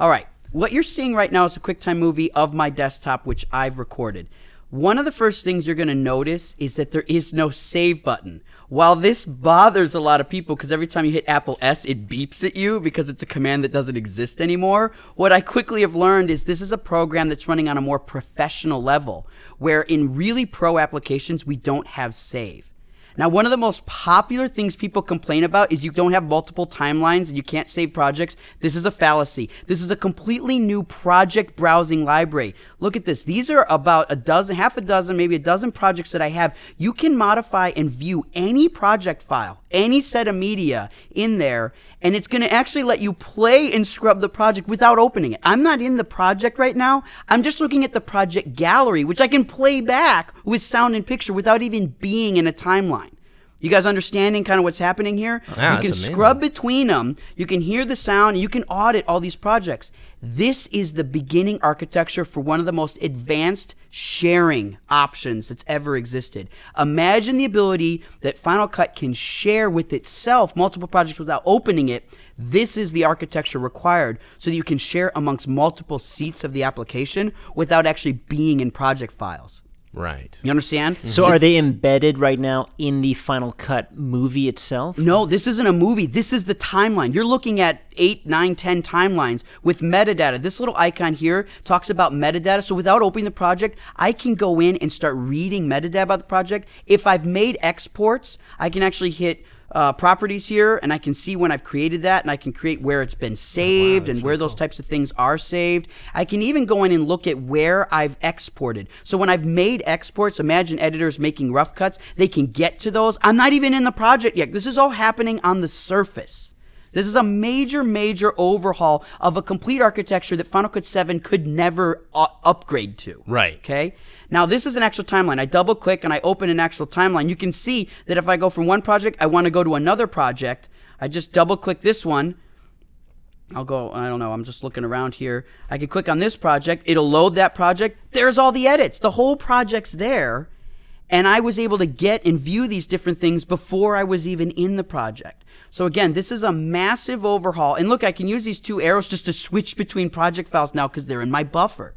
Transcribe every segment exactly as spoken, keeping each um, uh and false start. All right, what you're seeing right now is a QuickTime movie of my desktop, which I've recorded. One of the first things you're going to notice is that there is no save button. While this bothers a lot of people because every time you hit Apple S, it beeps at you because it's a command that doesn't exist anymore, what I quickly have learned is this is a program that's running on a more professional level, where in really pro applications, we don't have save. Now, one of the most popular things people complain about is you don't have multiple timelines and you can't save projects. This is a fallacy. This is a completely new project browsing library. Look at this. These are about a dozen, half a dozen, maybe a dozen projects that I have. You can modify and view any project file, any set of media in there, and it's going to actually let you play and scrub the project without opening it. I'm not in the project right now. I'm just looking at the project gallery, which I can play back with sound and picture without even being in a timeline. You guys understanding kind of what's happening here? Wow, you can scrub between them. You can hear the sound. You can audit all these projects. This is the beginning architecture for one of the most advanced sharing options that's ever existed. Imagine the ability that Final Cut can share with itself multiple projects without opening it. This is the architecture required so that you can share amongst multiple seats of the application without actually being in project files. Right. You understand? Mm-hmm. So are they embedded right now in the Final Cut movie itself? No, this isn't a movie. This is the timeline. You're looking at eight, nine, ten timelines with metadata. This little icon here talks about metadata. So without opening the project, I can go in and start reading metadata about the project. If I've made exports, I can actually hit Uh, properties here, and I can see when I've created that, and I can create where it's been saved. Oh, wow, and where really those cool. types of things are saved. I can even go in and look at where I've exported. So when I've made exports, imagine editors making rough cuts, they can get to those. I'm not even in the project yet. This is all happening on the surface. This is a major, major overhaul of a complete architecture that Final Cut seven could never uh, upgrade to. Right. Okay? Now, this is an actual timeline. I double-click and I open an actual timeline. You can see that if I go from one project, I want to go to another project. I just double-click this one. I'll go, I don't know, I'm just looking around here. I can click on this project. It'll load that project. There's all the edits. The whole project's there. And I was able to get and view these different things before I was even in the project. So again, this is a massive overhaul. And look, I can use these two arrows just to switch between project files now because they're in my buffer.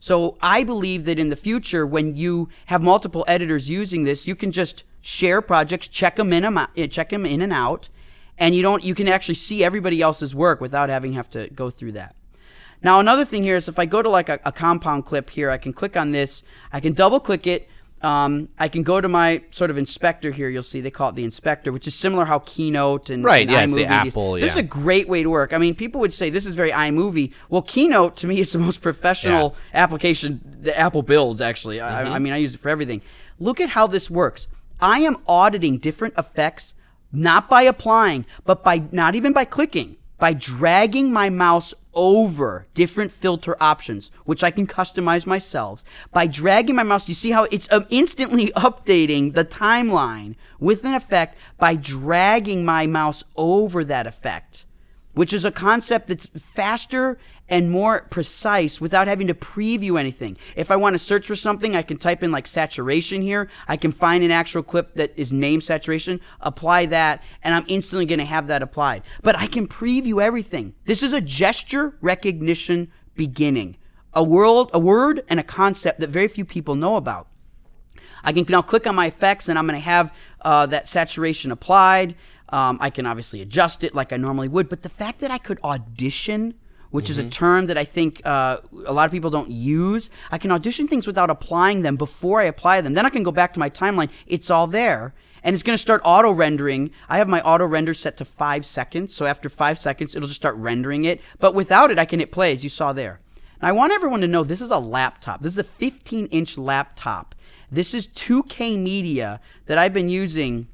So I believe that in the future, when you have multiple editors using this, you can just share projects, check them in, check them in and out, and you don't, you can actually see everybody else's work without having have to go through that. Now, another thing here is if I go to like a, a compound clip here, I can click on this, I can double click it. Um, I can go to my sort of inspector here. You'll see they call it the inspector, which is similar how Keynote and, right, and yeah, iMovie. It's the Apple, this yeah. is a great way to work. I mean, people would say this is very iMovie. Well, Keynote to me is the most professional yeah. application that Apple builds, actually. Mm-hmm. I, I mean, I use it for everything. Look at how this works. I am auditing different effects, not by applying, but by not even by clicking, by dragging my mouse over different filter options, which I can customize myself. By dragging my mouse, you see how it's um, instantly updating the timeline with an effect by dragging my mouse over that effect, which is a concept that's faster and more precise without having to preview anything. If I want to search for something, I can type in like saturation here. I can find an actual clip that is named saturation, apply that, and I'm instantly going to have that applied. But I can preview everything. This is a gesture recognition beginning, a world, a word, and a concept that very few people know about. I can now click on my effects, and I'm going to have uh, that saturation applied. Um, I can obviously adjust it like I normally would, but the fact that I could audition, which mm-hmm. is a term that I think uh, a lot of people don't use, I can audition things without applying them before I apply them. Then I can go back to my timeline. It's all there, and it's going to start auto-rendering. I have my auto-render set to five seconds, so after five seconds, it'll just start rendering it. But without it, I can hit play, as you saw there. And I want everyone to know this is a laptop. This is a fifteen inch laptop. This is two K media that I've been using.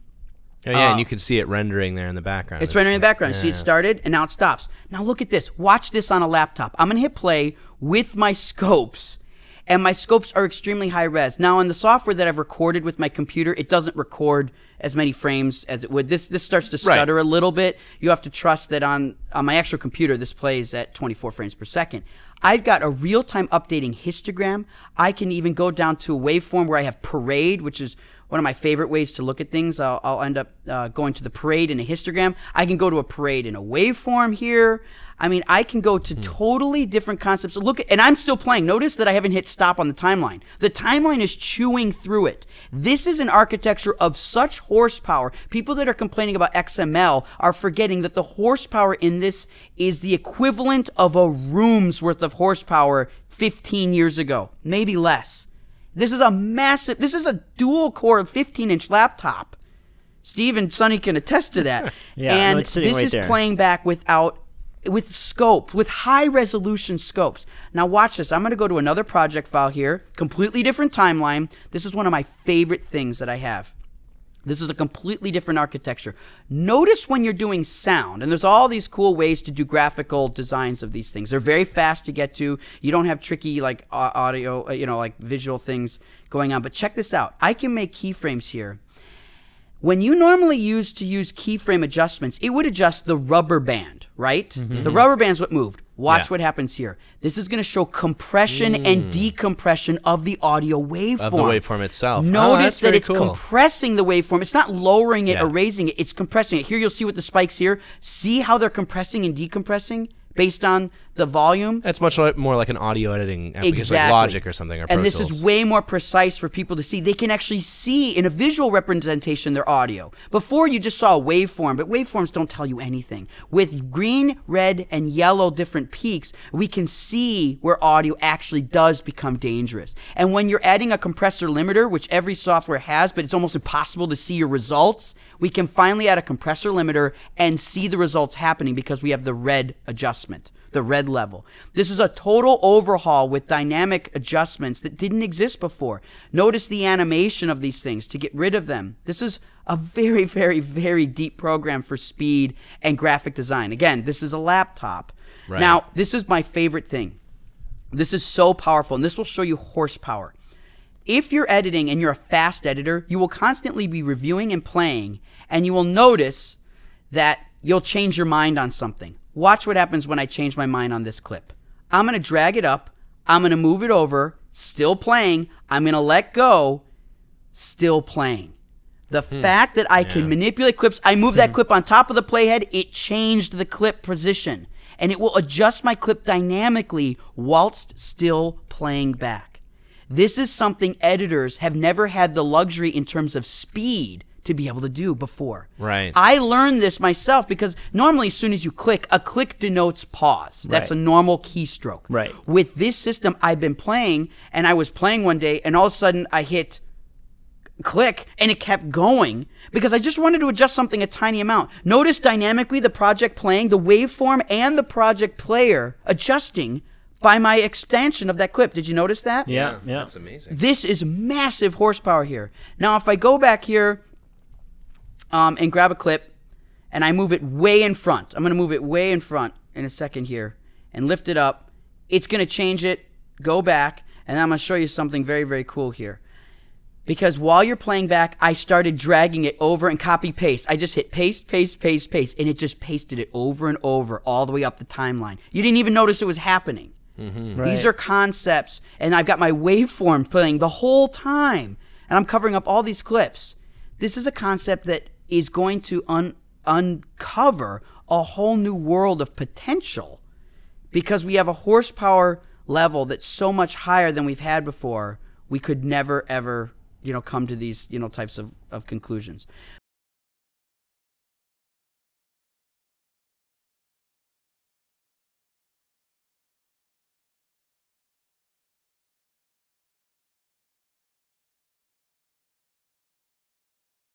Oh, yeah, uh, and you can see it rendering there in the background. It's, it's rendering in the background. Yeah. See, it started, and now it stops. Now, look at this. Watch this on a laptop. I'm going to hit play with my scopes, and my scopes are extremely high res. Now, in the software that I've recorded with my computer, it doesn't record as many frames as it would. This this starts to stutter right. a little bit. You have to trust that on, on my actual computer, this plays at twenty-four frames per second. I've got a real-time updating histogram. I can even go down to a waveform where I have parade, which is one of my favorite ways to look at things. I'll, I'll end up uh, going to the parade in a histogram. I can go to a parade in a waveform here. I mean, I can go to totally different concepts. Look, at, and I'm still playing. Notice that I haven't hit stop on the timeline. The timeline is chewing through it. This is an architecture of such horsepower. People that are complaining about X M L are forgetting that the horsepower in this is the equivalent of a room's worth of horsepower fifteen years ago, maybe less. This is a massive, this is a dual-core fifteen-inch laptop. Steve and Sonny can attest to that. yeah, and no, it's sitting this right is there. playing back without with scope, with high-resolution scopes. Now watch this. I'm going to go to another project file here, completely different timeline. This is one of my favorite things that I have. This is a completely different architecture. Notice when you're doing sound, and there's all these cool ways to do graphical designs of these things. They're very fast to get to. You don't have tricky like audio, you know, like visual things going on. But check this out. I can make keyframes here. When you normally use to use keyframe adjustments, it would adjust the rubber band, right? Mm-hmm. The rubber band's what moved. Watch yeah. what happens here. This is going to show compression mm. and decompression of the audio waveform. Of the waveform itself. Notice oh, that it's cool. compressing the waveform. It's not lowering it yeah. or raising it. It's compressing it. Here you'll see with the spikes here. See how they're compressing and decompressing based on the volume? That's much more like an audio editing application, exactly. like Logic or something. Or and Pro this Tools. Is way more precise for people to see. They can actually see in a visual representation their audio. Before you just saw a waveform, but waveforms don't tell you anything. With green, red, and yellow different peaks, we can see where audio actually does become dangerous. And when you're adding a compressor limiter, which every software has, but it's almost impossible to see your results, we can finally add a compressor limiter and see the results happening because we have the red adjustment. The red level. This is a total overhaul with dynamic adjustments that didn't exist before. Notice the animation of these things to get rid of them. This is a very, very, very deep program for speed and graphic design. Again, this is a laptop. Right. Now, this is my favorite thing. This is so powerful, and this will show you horsepower. If you're editing and you're a fast editor, you will constantly be reviewing and playing, and you will notice that you'll change your mind on something. Watch what happens when I change my mind on this clip. I'm going to drag it up. I'm going to move it over. Still playing. I'm going to let go. Still playing. The hmm. fact that I yeah. can manipulate clips, I move that clip on top of the playhead, it changed the clip position. And it will adjust my clip dynamically whilst still playing back. This is something editors have never had the luxury in terms of speed to be able to do before. Right. I learned this myself because normally as soon as you click, a click denotes pause. That's right. a normal keystroke. Right. With this system, I've been playing, and I was playing one day, and all of a sudden I hit click, and it kept going because I just wanted to adjust something a tiny amount. Notice dynamically the project playing, the waveform, and the project player adjusting by my expansion of that clip. Did you notice that? Yeah, yeah. That's amazing. This is massive horsepower here. Now, if I go back here, Um, and grab a clip, and I move it way in front. I'm going to move it way in front in a second here and lift it up. It's going to change it, go back, and I'm going to show you something very, very cool here. Because while you're playing back, I started dragging it over and copy-paste. I just hit paste, paste, paste, paste, and it just pasted it over and over all the way up the timeline. You didn't even notice it was happening. Mm-hmm. Right. These are concepts, and I've got my waveform playing the whole time, and I'm covering up all these clips. This is a concept that is going to un uncover a whole new world of potential because we have a horsepower level that's so much higher than we've had before. We could never, ever, you know, come to these, you know, types of, of conclusions.